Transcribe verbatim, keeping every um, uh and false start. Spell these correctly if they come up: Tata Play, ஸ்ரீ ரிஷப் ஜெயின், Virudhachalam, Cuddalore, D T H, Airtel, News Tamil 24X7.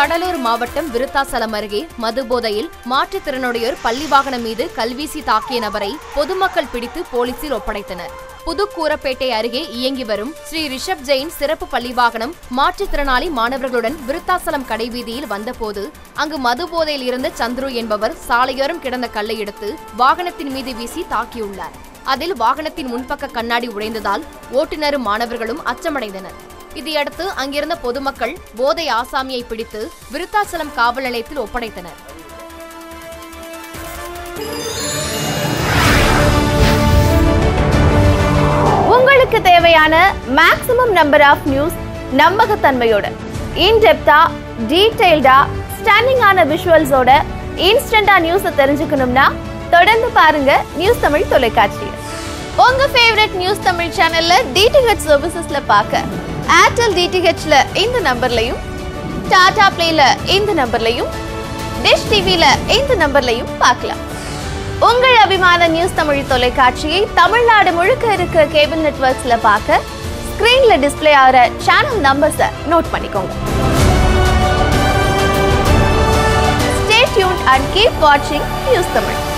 கடலூர் மாவட்டம் விருத்தாசலம் அருகே மதுபோதையில் மாற்றுத் திறனுடையோர் பள்ளி வாகனம் மீது கல்வீசி தாக்கிய நபரை பொதுமக்கள் பிடித்து போலீசில் ஒப்படைத்தனர். புதுக்கூரப்பேட்டை அருகே இயங்கி வரும் ஸ்ரீ ரிஷப் ஜெயின் சிறப்பு பள்ளி வாகனம் மாற்றுத் திறனாளி மாணவர்களுடன் விருத்தாசலம் கடைவீதியில் வந்தபோது அங்கு மதுபோதையில் இருந்த சந்துரு என்பவர் சாலையோரம் கிடந்த கல்லை எடுத்து வாகனத்தின் மீது வீசி தாக்கியுள்ளார். அதில் வாகனத்தின் முன்பக்க கண்ணாடி உடைந்ததால் ஓட்டுநரும் மாணவர்களும் அச்சமடைந்தனர். இதையடுத்து அங்கிருந்த பொதுமக்கள் போதை ஆசாமியை பிடித்து விருத்தாசலம் காவல் நிலையத்தில் ஒப்படைத்தனர். உங்களுக்கு தேவையான மேக்ஸிமம் நம்பர் ஆஃப் நியூஸ் நம்பகத்தன்மையோட, இன்டெப்தா, டீடைல்டா, ஸ்டாண்டிங்கான விஷுவல்ஸோட இன்ஸ்டண்டா நியூஸை தெரிஞ்சுக்கணும்னா தொடர்ந்து பாருங்க நியூஸ் தமிழ் தொலைக்காட்சியை. உங்க ஃபேவரட் நியூஸ் தமிழ் சேனல்ல டிடிஹெச் சர்வீசஸ்ல பார்க்க Airtel D T H ல இந்த நம்பர்லயும், Tata Play ல இந்த நம்பர்லயும், Dish T V ல இந்த நம்பர்லயும் பார்க்கலாம். உங்கள் அபிமான நியூஸ் தமிழ் தொலைக்காட்சியை தமிழ்நாடு முழுக்க இருக்க கேபிள் நெட்வொர்க்ஸ்ல பார்க்க ஸ்கிரீன்ல டிஸ்ப்ளே ஆகிற சேனல் நம்பர்ஸை நோட் பண்ணிக்கோங்க. Stay tuned and keep watching news Tamil.